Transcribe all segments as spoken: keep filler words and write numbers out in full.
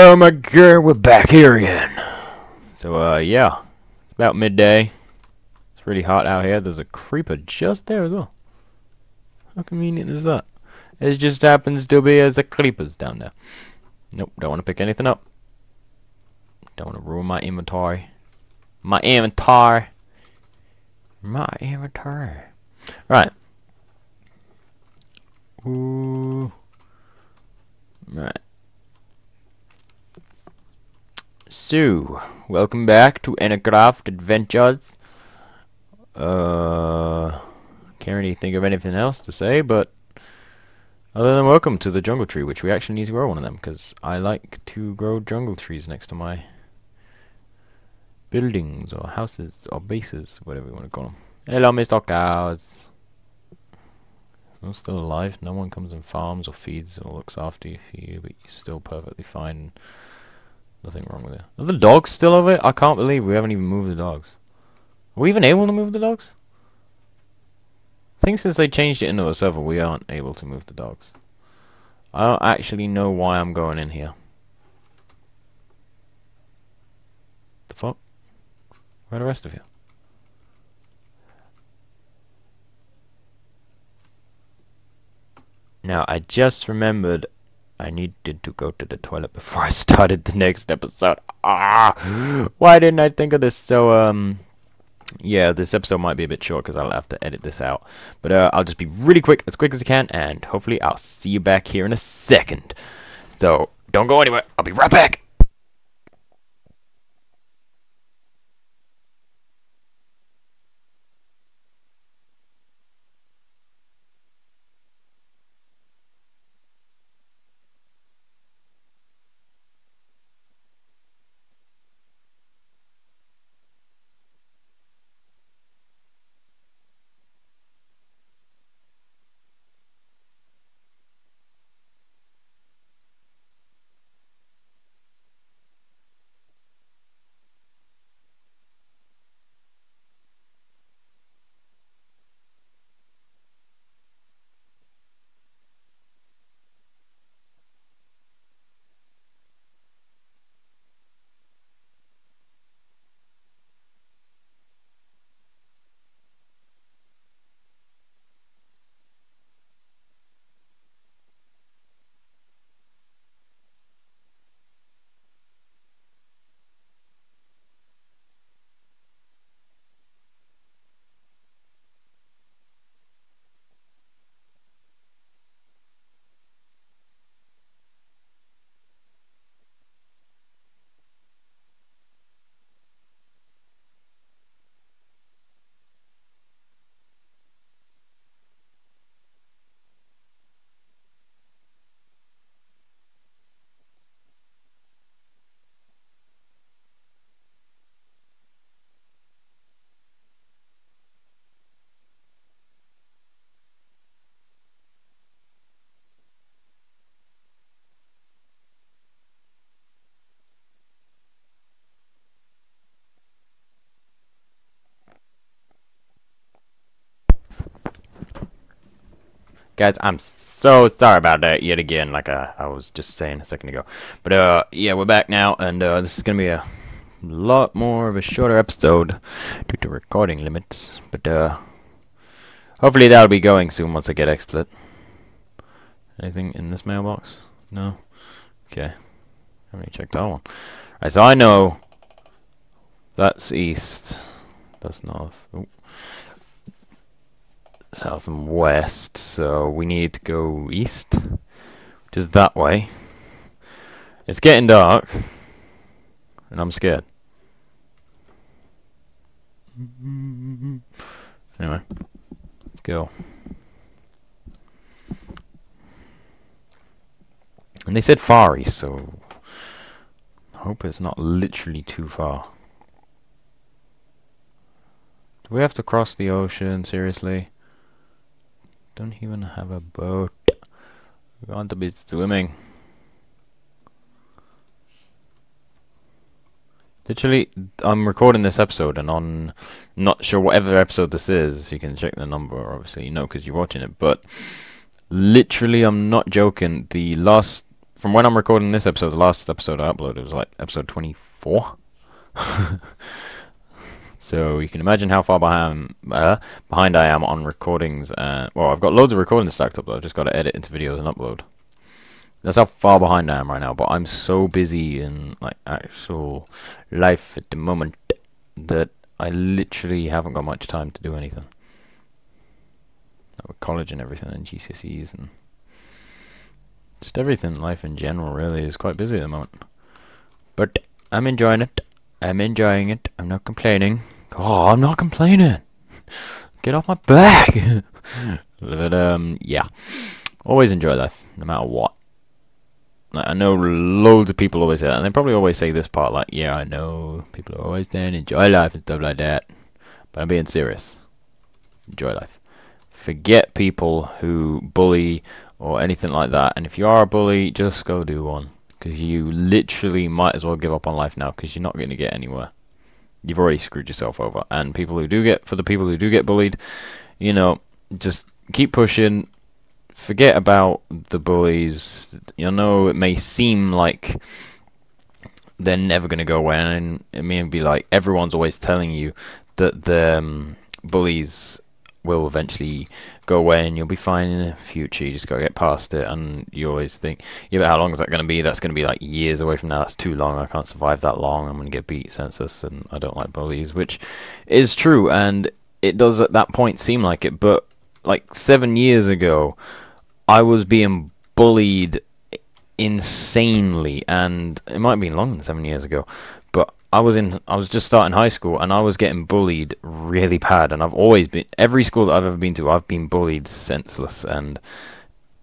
Oh my god, we're back here again. So, uh, yeah. It's about midday. It's really hot out here. There's a creeper just there as well. How convenient is that? It just happens to be as a creeper's down there. Nope, don't want to pick anything up. Don't want to ruin my inventory. My inventory. My inventory. Right. Ooh. Right. So, welcome back to Enercraft Adventures. Uh, can't really think of anything else to say, but other than welcome to the jungle tree, which we actually need to grow one of them, because I like to grow jungle trees next to my buildings, or houses, or bases, whatever you want to call them. Hello, Mister Cows. I'm still alive. No one comes and farms, or feeds, or looks after you, for you, but you're still perfectly fine. Nothing wrong with it. Are the dogs still over it? I can't believe we haven't even moved the dogs. Are we even able to move the dogs? I think since they changed it into a server, we aren't able to move the dogs. I don't actually know why I'm going in here. The fuck? Where are the rest of you? Now, I just remembered I needed to go to the toilet before I started the next episode. Ah, why didn't I think of this? So, um, yeah, this episode might be a bit short because I'll have to edit this out. But uh, I'll just be really quick, as quick as I can, and hopefully I'll see you back here in a second. So, don't go anywhere. I'll be right back. Guys, I'm so sorry about that yet again, like I, I was just saying a second ago. But, uh, yeah, we're back now, and uh, this is going to be a lot more of a shorter episode due to recording limits. But, uh, hopefully that'll be going soon once I get XSplit. Anything in this mailbox? No? Okay. I haven't checked that one. Alright, so I know that's east, that's north. Ooh. South and west, so we need to go east, which is that way. It's getting dark, and I'm scared. Anyway, let's go. And they said far east, so I hope it's not literally too far. Do we have to cross the ocean, seriously? Don't even have a boat. We want to be swimming. Literally, I'm recording this episode, and on not sure whatever episode this is, you can check the number, obviously, you know, because you're watching it, but literally, I'm not joking, the last from when I'm recording this episode, the last episode I uploaded was like episode twenty-four. So you can imagine how far behind uh, behind I am on recordings. Uh, well, I've got loads of recordings stacked up, though. I've just got to edit into videos and upload. That's how far behind I am right now. But I'm so busy in like actual life at the moment that I literally haven't got much time to do anything. Like with college and everything, and G C S Es and just everything. Life in general really is quite busy at the moment. But I'm enjoying it. I'm enjoying it. I'm not complaining. Oh, I'm not complaining. Get off my back. But um, yeah, always enjoy life, no matter what. Like, I know loads of people always say that, and they probably always say this part, like, yeah, I know people are always saying enjoy life and stuff like that. But I'm being serious. Enjoy life. Forget people who bully or anything like that. And if you are a bully, just go do one. Because you literally might as well give up on life now, because you're not going to get anywhere. You've already screwed yourself over. And people who do get, for the people who do get bullied, you know, just keep pushing. Forget about the bullies. You know, it may seem like they're never going to go away, and it may be like everyone's always telling you that the um, bullies will eventually go away and you'll be fine in the future. You just gotta get past it, and you always think, yeah, but how long is that gonna be? That's gonna be like years away from now. That's too long. I can't survive that long. I'm gonna get beat senseless, and I don't like bullies, which is true. And it does at that point seem like it, but like seven years ago, I was being bullied insanely, and it might have been longer than seven years ago, but I was in. I was just starting high school, and I was getting bullied really bad. And I've always been. Every school that I've ever been to, I've been bullied senseless, and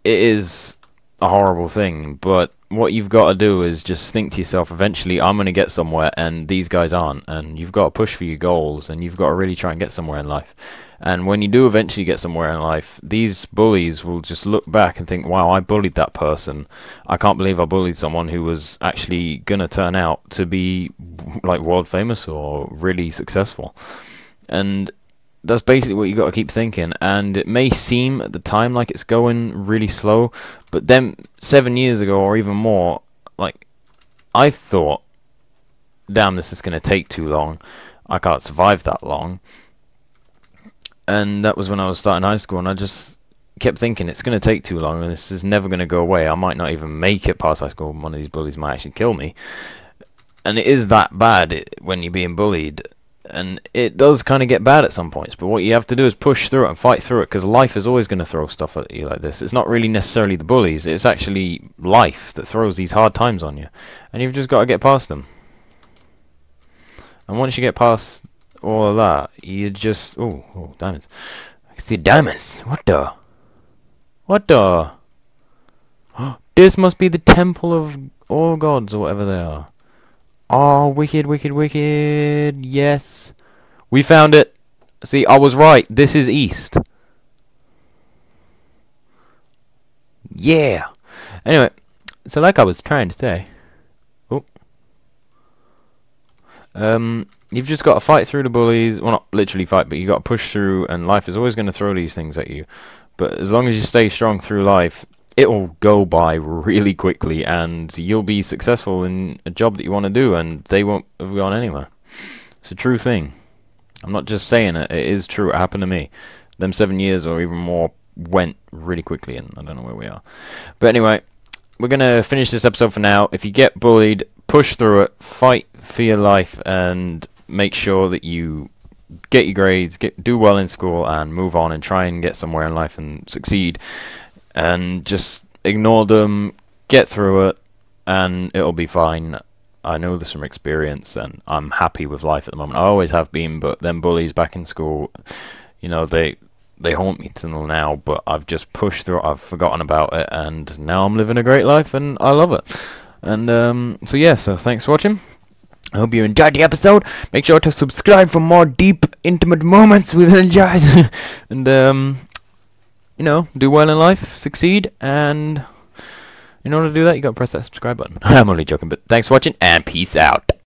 it is a horrible thing. But what you've got to do is just think to yourself: eventually, I'm going to get somewhere, and these guys aren't. And you've got to push for your goals, and you've got to really try and get somewhere in life. And when you do eventually get somewhere in life, these bullies will just look back and think, wow, I bullied that person. I can't believe I bullied someone who was actually going to turn out to be like world famous or really successful. And that's basically what you got to keep thinking. And it may seem at the time like it's going really slow, but then seven years ago or even more, like, I thought, damn, this is going to take too long. I can't survive that long. And that was when I was starting high school, and I just kept thinking, it's going to take too long, and this is never going to go away. I might not even make it past high school. One of these bullies might actually kill me. And it is that bad it, when you're being bullied. And it does kind of get bad at some points, but what you have to do is push through it and fight through it, because life is always going to throw stuff at you like this. It's not really necessarily the bullies. It's actually life that throws these hard times on you. And you've just got to get past them. And once you get past all of that, you just oh, oh diamonds. I can see diamonds. What the? What the? This must be the temple of all gods or whatever they are. Oh, wicked, wicked, wicked. Yes. We found it. See, I was right. This is east. Yeah. Anyway, so like I was trying to say. Oh. Um... You've just got to fight through the bullies. Well, not literally fight, but you've got to push through, and life is always going to throw these things at you. But as long as you stay strong through life, it'll go by really quickly, and you'll be successful in a job that you want to do, and they won't have gone anywhere. It's a true thing. I'm not just saying it. It is true. It happened to me. Them seven years or even more went really quickly, and I don't know where we are. But anyway, we're going to finish this episode for now. If you get bullied, push through it, fight for your life, and make sure that you get your grades, get do well in school, and move on and try and get somewhere in life and succeed. And just ignore them, get through it, and it'll be fine. I know this from experience, and I'm happy with life at the moment. I always have been, but them bullies back in school, you know, they they haunt me till now, but I've just pushed through it, I've forgotten about it, and now I'm living a great life, and I love it. And um, so yeah, so thanks for watching. I hope you enjoyed the episode. Make sure to subscribe for more deep, intimate moments with Energize. And, um, you know, do well in life, succeed, and in order to do that, you got to press that subscribe button. I'm only joking, but thanks for watching, and peace out.